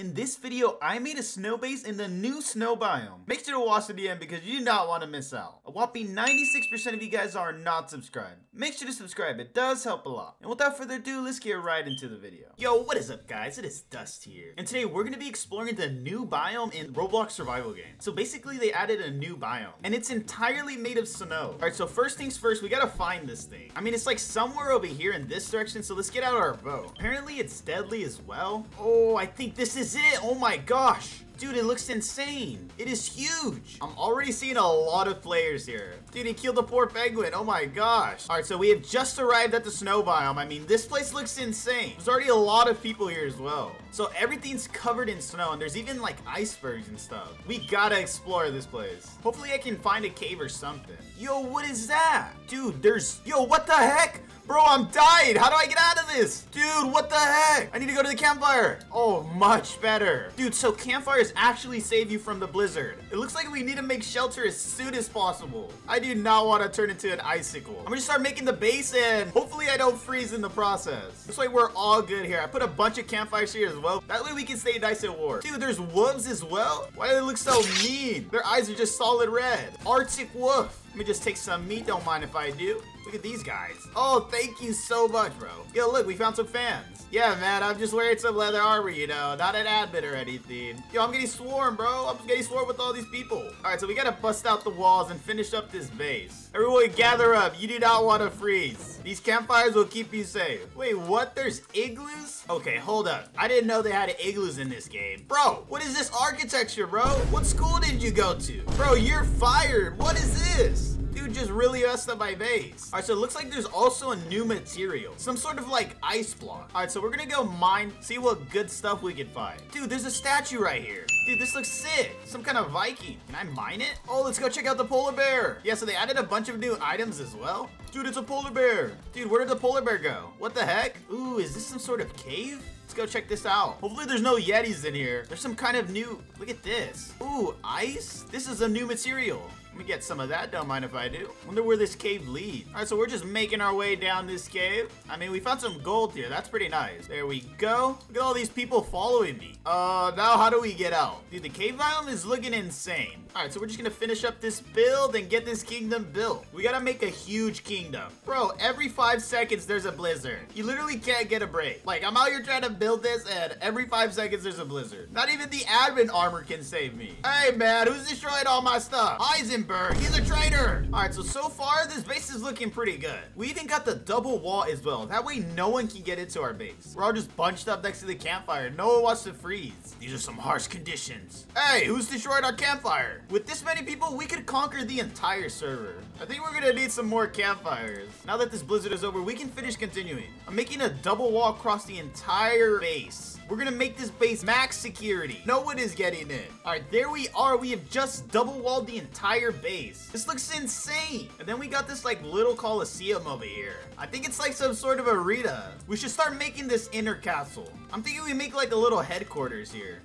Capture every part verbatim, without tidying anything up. In this video, I made a snow base in the new snow biome. Make sure to watch to the end because you do not want to miss out. A whopping ninety-six percent of you guys are not subscribed. Make sure to subscribe, it does help a lot. And without further ado, let's get right into the video. Yo, what is up guys? It is Dust here. And today we're gonna be exploring the new biome in Roblox Survival Game. So basically they added a new biome and it's entirely made of snow. All right, so first things first, we gotta find this thing. I mean, it's like somewhere over here in this direction, so let's get out our bow. Apparently it's deadly as well. Oh, I think this is it. Oh my gosh. Dude, it looks insane. It is huge. I'm already seeing a lot of players here. Dude, he killed the poor penguin. Oh my gosh. All right, so we have just arrived at the snow biome. I mean, this place looks insane. There's already a lot of people here as well. So everything's covered in snow, and there's even like icebergs and stuff. We gotta explore this place. Hopefully I can find a cave or something. Yo, what is that? Dude, there's, yo, what the heck? Bro, I'm dying. How do I get out of this? Dude, what the heck? I need to go to the campfire. Oh, much better. Dude, so campfires actually save you from the blizzard. It looks like we need to make shelter as soon as possible. I do not want to turn into an icicle. I'm gonna start making the base and hopefully I don't freeze in the process. This way we're all good here. I put a bunch of campfires here as well. That way we can stay nice and warm. Dude, there's wolves as well? Why do they look so mean? Their eyes are just solid red. Arctic wolf. Let me just take some meat. Don't mind if I do. Look at these guys. Oh, thank you so much, bro. Yo, look, we found some fans. Yeah, man, I'm just wearing some leather armor, you know, not an admin or anything. Yo, I'm getting swarmed, bro. I'm getting swarmed with all these people. All right, so we gotta bust out the walls and finish up this base. Everyone gather up. You do not want to freeze. These campfires will keep you safe. Wait, what? There's igloos? Okay, hold up. I didn't know they had igloos in this game. Bro, what is this architecture, bro? What school did you go to? Bro, you're fired. What is this? Dude just really messed up my base. All right, so it looks like there's also a new material. Some sort of like ice block. All right, so we're gonna go mine, see what good stuff we can find. Dude, there's a statue right here. Dude, this looks sick. Some kind of Viking. Can I mine it? Oh, let's go check out the polar bear. Yeah, so they added a bunch of new items as well. Dude, it's a polar bear. Dude, where did the polar bear go? What the heck? Ooh, is this some sort of cave? Let's go check this out. Hopefully there's no yetis in here. There's some kind of new, look at this. Ooh, ice? This is a new material. Let me get some of that, don't mind if I do. Wonder where this cave leads. All right, so we're just making our way down this cave. I mean, we found some gold here. That's pretty nice. There we go. Look at all these people following me. Uh, now how do we get out? Dude, the cave biome is looking insane. All right, so we're just gonna finish up this build and get this kingdom built. We gotta make a huge kingdom. Bro, every five seconds, there's a blizzard. You literally can't get a break. Like, I'm out here trying to build this and every five seconds, there's a blizzard. Not even the admin armor can save me. Hey man, who's destroyed all my stuff? Isaac. He's a traitor. All right, so so far this base is looking pretty good. We even got the double wall as well. That way no one can get into our base. We're all just bunched up next to the campfire. No one wants to freeze. These are some harsh conditions. Hey, who's destroyed our campfire? With this many people, we could conquer the entire server. I think we're gonna need some more campfires. Now that this blizzard is over, we can finish continuing. I'm making a double wall across the entire base. We're gonna make this base max security. No one is getting in. All right, there we are. We have just double walled the entire base. This looks insane. And then we got this like little coliseum over here. I think it's like some sort of arena. We should start making this inner castle. I'm thinking we make like a little headquarters here.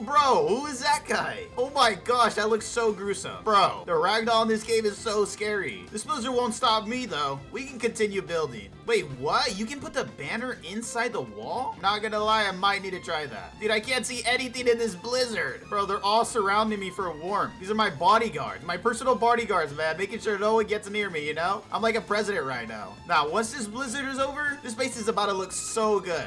Bro, who is that guy? Oh my gosh, that looks so gruesome. Bro, the ragdoll in this game is so scary. This blizzard won't stop me though. We can continue building. Wait, what? You can put the banner inside the wall? Not gonna lie, I might need to try that. Dude, I can't see anything in this blizzard. Bro, they're all surrounding me for warmth. These are my bodyguards, my personal bodyguards, man, making sure no one gets near me, you know? I'm like a president right now. Now, once this blizzard is over, this base is about to look so good.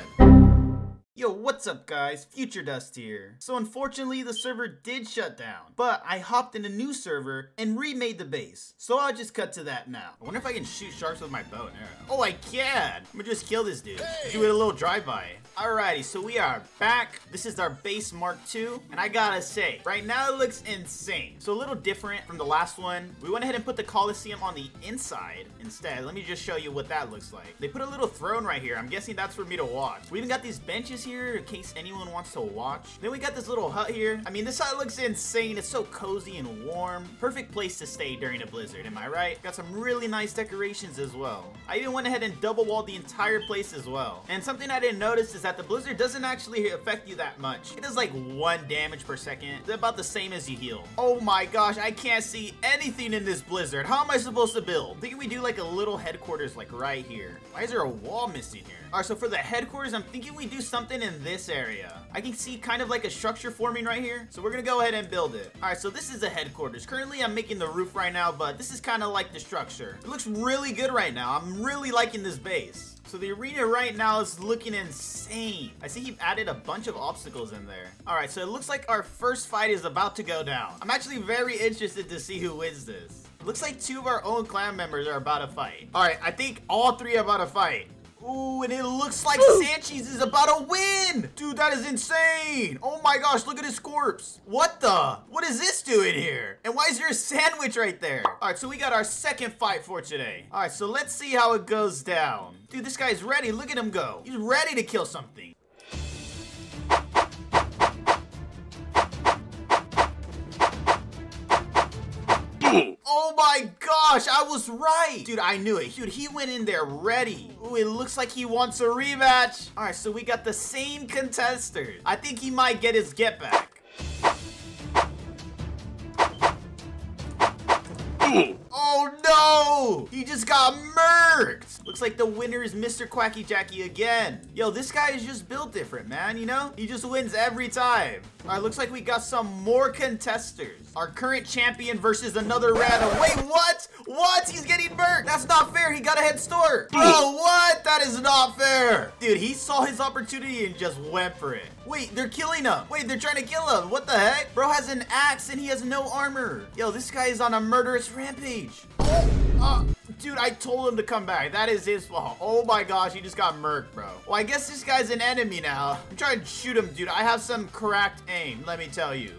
Yo, what's up guys? Future Dust here. So unfortunately the server did shut down, but I hopped in a new server and remade the base. So I'll just cut to that now. I wonder if I can shoot sharks with my bow and arrow. Oh, I can! I'm gonna just kill this dude. Hey. Do it a little drive-by. Alrighty, so we are back. This is our base mark two, and I gotta say, right now it looks insane. So a little different from the last one. We went ahead and put the Coliseum on the inside instead. Let me just show you what that looks like. They put a little throne right here. I'm guessing that's for me to watch. We even got these benches here in case anyone wants to watch. Then we got this little hut here. I mean, this hut looks insane. It's so cozy and warm. Perfect place to stay during a blizzard, am I right? Got some really nice decorations as well. I even went ahead and double walled the entire place as well. And something I didn't notice is that the blizzard doesn't actually affect you that much. It does like one damage per second. It's about the same as you heal. Oh my gosh, I can't see anything in this blizzard. How am I supposed to build? I'm thinking we do like a little headquarters like right here. Why is there a wall missing here? All right, so for the headquarters, I'm thinking we do something something in this area. I can see kind of like a structure forming right here. So we're gonna go ahead and build it. All right, so this is the headquarters. Currently, I'm making the roof right now, but this is kind of like the structure. It looks really good right now. I'm really liking this base. So the arena right now is looking insane. I see he added a bunch of obstacles in there. All right, so it looks like our first fight is about to go down. I'm actually very interested to see who wins this. Looks like two of our own clan members are about to fight. All right, I think all three are about to fight. Ooh, and it looks like Sanchez is about to win. Dude, that is insane. Oh my gosh, look at his corpse. What the? What is this doing here? And why is there a sandwich right there? All right, so we got our second fight for today. All right, so let's see how it goes down. Dude, this guy's ready. Look at him go. He's ready to kill something. Oh my gosh, I was right. Dude, I knew it. Dude, he went in there ready. Ooh, it looks like he wants a rematch. All right, so we got the same contesters. I think he might get his get back. Oh no! He just got murked! Looks like the winner is Mister Quacky Jackie again. Yo, this guy is just built different, man, you know? He just wins every time. Alright, looks like we got some more contesters. Our current champion versus another random. Wait, what? What? He's getting murked! That's not fair, he got a head start! Bro, what? That is not fair! Dude, he saw his opportunity and just went for it. Wait, they're killing him! Wait, they're trying to kill him! What the heck? Bro has an axe and he has no armor. Yo, this guy is on a murderous rampage. Oh, uh, dude, I told him to come back. That is his fault. Oh my gosh, he just got murked, bro. Well, I guess this guy's an enemy now. I'm trying to shoot him, dude. I have some cracked aim, let me tell you.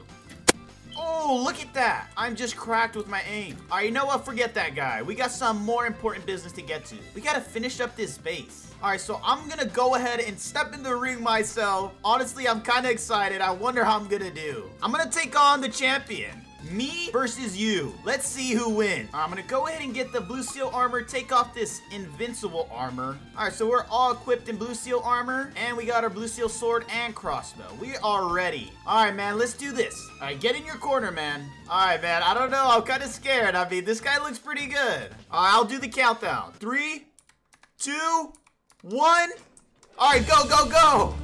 Oh, look at that. I'm just cracked with my aim. All right, you know what? Forget that guy. We got some more important business to get to. We got to finish up this base. All right, so I'm going to go ahead and step in the ring myself. Honestly, I'm kind of excited. I wonder how I'm going to do. I'm going to take on the champion. Me versus you. Let's see who wins. Right, I'm gonna go ahead and get the blue seal armor, take off this invincible armor. All right, so we're all equipped in blue seal armor, and we got our blue seal sword and crossbow. We are ready. All right, man, let's do this. All right, get in your corner, man. All right, man, I don't know. I'm kind of scared. I mean, this guy looks pretty good. All right, I'll do the countdown. Three, two, one. All right, go, go, go.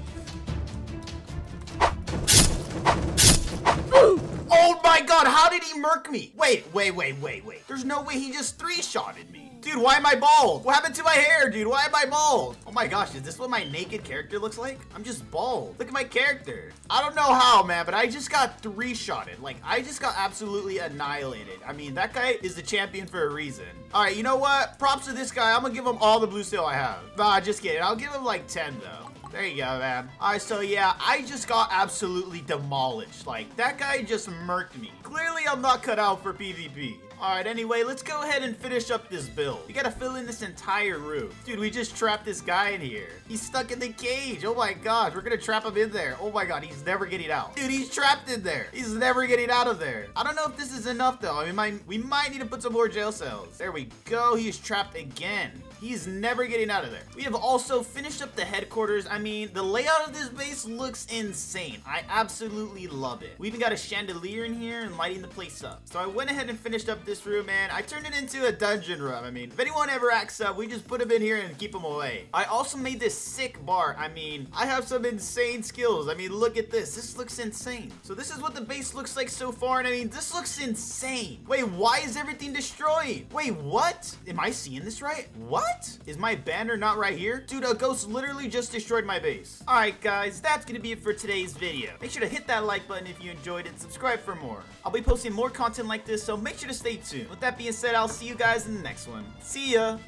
Oh my god, how did he murk me? Wait, wait, wait, wait, wait. There's no way he just three-shotted me. Dude, why am I bald? What happened to my hair, dude? Why am I bald? Oh my gosh, is this what my naked character looks like? I'm just bald. Look at my character. I don't know how, man, but I just got three-shotted. Like, I just got absolutely annihilated. I mean, that guy is the champion for a reason. All right, you know what? Props to this guy. I'm gonna give him all the blue seal I have. Nah, just kidding. I'll give him like ten, though. There you go, man. All right, so yeah, I just got absolutely demolished. Like, that guy just murked me. Clearly, I'm not cut out for PvP. All right, anyway, let's go ahead and finish up this build. We gotta fill in this entire room. Dude, we just trapped this guy in here. He's stuck in the cage. Oh my gosh, we're gonna trap him in there. Oh my god, he's never getting out. Dude, he's trapped in there. He's never getting out of there. I don't know if this is enough, though. I mean, my, we might need to put some more jail cells. There we go. He is trapped again. He's never getting out of there. We have also finished up the headquarters. I mean, the layout of this base looks insane. I absolutely love it. We even got a chandelier in here and lighting the place up. So I went ahead and finished up this room, man. I turned it into a dungeon room. I mean, if anyone ever acts up, we just put them in here and keep them away. I also made this sick bar. I mean, I have some insane skills. I mean, look at this. This looks insane. So this is what the base looks like so far. And I mean, this looks insane. Wait, why is everything destroyed? Wait, what? Am I seeing this right? What? What? Is my banner not right here? Dude, a ghost literally just destroyed my base. All right, guys, that's gonna be it for today's video. Make sure to hit that like button if you enjoyed it and subscribe for more. I'll be posting more content like this, so make sure to stay tuned. With that being said, I'll see you guys in the next one. See ya.